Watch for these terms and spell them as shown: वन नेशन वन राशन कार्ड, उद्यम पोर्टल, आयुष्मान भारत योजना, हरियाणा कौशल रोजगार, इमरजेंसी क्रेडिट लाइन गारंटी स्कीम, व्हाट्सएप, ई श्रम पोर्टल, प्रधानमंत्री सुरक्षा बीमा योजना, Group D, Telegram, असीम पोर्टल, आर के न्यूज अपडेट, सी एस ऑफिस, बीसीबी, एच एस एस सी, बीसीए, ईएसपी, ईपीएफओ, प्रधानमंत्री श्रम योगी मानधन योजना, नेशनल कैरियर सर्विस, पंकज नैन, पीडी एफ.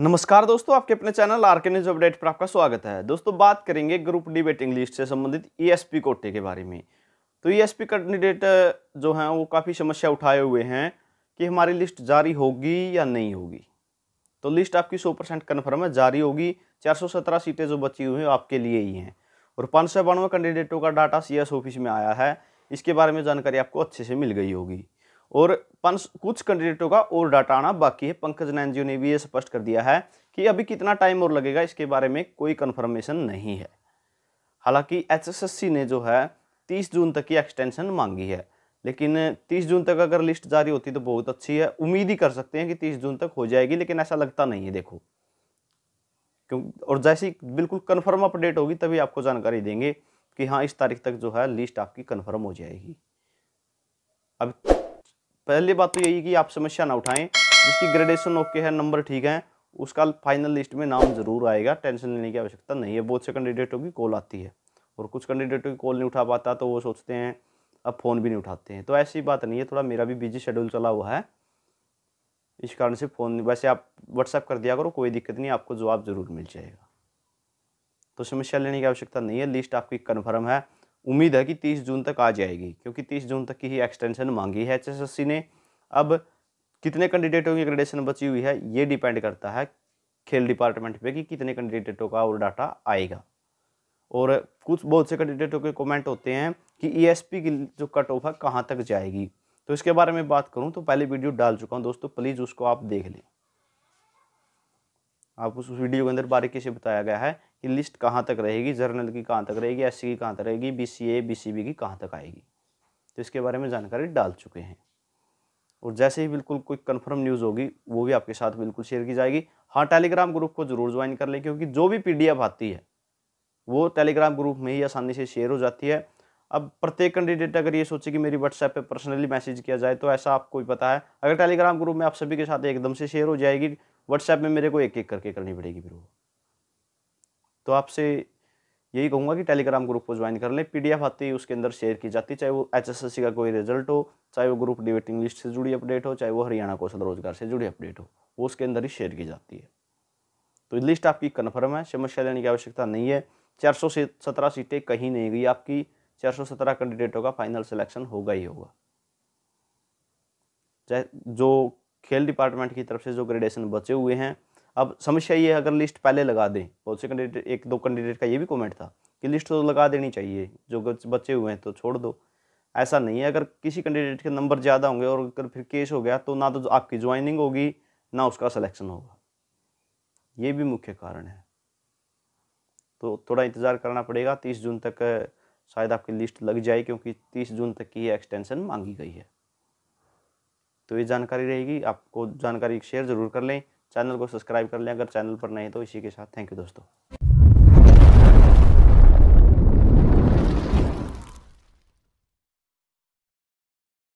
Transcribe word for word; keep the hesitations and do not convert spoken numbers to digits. नमस्कार दोस्तों, आपके अपने channel आर के न्यूज अपडेट पर आपका स्वागत है। दोस्तों, बात करेंगे ग्रुप डी वेटिंग लिस्ट से संबंधित ईएसपी कोटे के बारे में। तो ईएसपी कैंडिडेट जो हैं वो काफ़ी समस्या उठाए हुए हैं कि हमारी लिस्ट जारी होगी या नहीं होगी। तो लिस्ट आपकी सौ परसेंट कन्फर्म है, जारी होगी। चार सौ सत्रह सीटें जो बची हुई हैं आपके लिए ही हैं और पाँच सौ बानवे कैंडिडेटों का डाटा सी एस ऑफिस में आया है। इसके बारे में जानकारी आपको अच्छे से मिल गई होगी और पांच कुछ कैंडिडेटों का और डाटा आना बाकी है। पंकज नैन जी ने भी ये स्पष्ट कर दिया है कि अभी कितना टाइम और लगेगा इसके बारे में कोई कन्फर्मेशन नहीं है। हालांकि एच एस एस सी ने जो है तीस जून तक की एक्सटेंशन मांगी है, लेकिन तीस जून तक अगर लिस्ट जारी होती तो बहुत अच्छी है। उम्मीद ही कर सकते हैं कि तीस जून तक हो जाएगी, लेकिन ऐसा लगता नहीं है। देखो, क्योंकि और जैसी बिल्कुल कन्फर्म अपडेट होगी तभी आपको जानकारी देंगे कि हाँ, इस तारीख तक जो है लिस्ट आपकी कन्फर्म हो जाएगी। अब पहली बात तो यही कि आप समस्या ना उठाएं। जिसकी ग्रेडेशन ओके है, नंबर ठीक है, उसका फाइनल लिस्ट में नाम जरूर आएगा। टेंशन लेने की आवश्यकता नहीं है। बहुत से कैंडिडेटों की कॉल आती है और कुछ कैंडिडेटों की कॉल नहीं उठा पाता तो वो सोचते हैं अब फ़ोन भी नहीं उठाते हैं। तो ऐसी बात नहीं है, थोड़ा मेरा भी बिजी शेड्यूल चला हुआ है, इस कारण से फ़ोन वैसे आप व्हाट्सएप कर दिया करो, कोई दिक्कत नहीं, आपको जवाब ज़रूर मिल जाएगा। तो समस्या लेने की आवश्यकता नहीं है, लिस्ट आपकी कन्फर्म है। उम्मीद है कि तीस जून तक आ जाएगी, क्योंकि तीस जून तक की ही एक्सटेंशन मांगी है एच एस एस सी ने। अब कितने कैंडिडेटों की ग्रेडेशन बची हुई है ये डिपेंड करता है खेल डिपार्टमेंट पे कि कितने कैंडिडेटों का और डाटा आएगा। और कुछ बहुत से कैंडिडेटों के कमेंट होते हैं कि ईएसपी की जो कट ऑफ है कहाँ तक जाएगी। तो इसके बारे में बात करूँ तो पहले वीडियो डाल चुका हूँ दोस्तों, प्लीज़ उसको आप देख लें। आप उस वीडियो के अंदर बारीकी से बताया गया है कि लिस्ट कहाँ तक रहेगी, जर्नल की कहाँ तक रहेगी, एस सी की कहाँ तक रहेगी, बीसीए बीसीबी की कहाँ तक आएगी। तो इसके बारे में जानकारी डाल चुके हैं और जैसे ही बिल्कुल कोई कंफर्म न्यूज़ होगी वो भी आपके साथ बिल्कुल शेयर की जाएगी। हाँ, टेलीग्राम ग्रुप को जरूर ज्वाइन कर लें, क्योंकि जो भी पी डी एफ आती है वो टेलीग्राम ग्रुप में ही आसानी से शेयर हो जाती है। अब प्रत्येक कैंडिडेट अगर ये सोचे कि मेरी व्हाट्सएप पे पर्सनली मैसेज किया जाए तो ऐसा आपको ही पता है। अगर टेलीग्राम ग्रुप में आप सभी के साथ एकदम से शेयर हो जाएगी, व्हाट्सएप में मेरे को एक एक करके करनी पड़ेगी फिर वो। तो आपसे यही कहूँगा कि टेलीग्राम ग्रुप को ज्वाइन कर लें। पीडीएफ आती है, उसके अंदर शेयर की जाती है, चाहे वो एचएसएससी का कोई रिजल्ट हो, चाहे वो ग्रुप डी वेटिंग लिस्ट से जुड़ी अपडेट हो, चाहे वो हरियाणा कौशल रोजगार से जुड़ी अपडेट हो, वो उसके अंदर ही शेयर की जाती है। तो लिस्ट आपकी कन्फर्म है, समस्या लेने की आवश्यकता नहीं है। चार सौ सत्रह सीटें कहीं नहीं गई आपकी, चार सौ सत्रह कैंडिडेटों का फाइनल सिलेक्शन होगा ही होगा। चाहे जो खेल डिपार्टमेंट की तरफ से जो ग्रेडेशन बचे हुए हैं, अब समस्या ये है अगर लिस्ट पहले लगा दें। बहुत से कैंडिडेट, एक दो कैंडिडेट का ये भी कमेंट था कि लिस्ट तो लगा देनी चाहिए, जो बचे हुए हैं तो छोड़ दो। ऐसा नहीं है, अगर किसी कैंडिडेट के नंबर ज़्यादा होंगे और अगर फिर केस हो गया तो ना तो आपकी ज्वाइनिंग होगी ना उसका सिलेक्शन होगा, ये भी मुख्य कारण है। तो थोड़ा इंतज़ार करना पड़ेगा, तीस जून तक शायद आपकी लिस्ट लग जाए, क्योंकि तीस जून तक की एक्सटेंशन मांगी गई है। तो ये जानकारी रहेगी, आपको जानकारी शेयर ज़रूर कर लें, चैनल को सब्सक्राइब कर लें अगर चैनल पर नए हैं। तो इसी के साथ थैंक यू दोस्तों।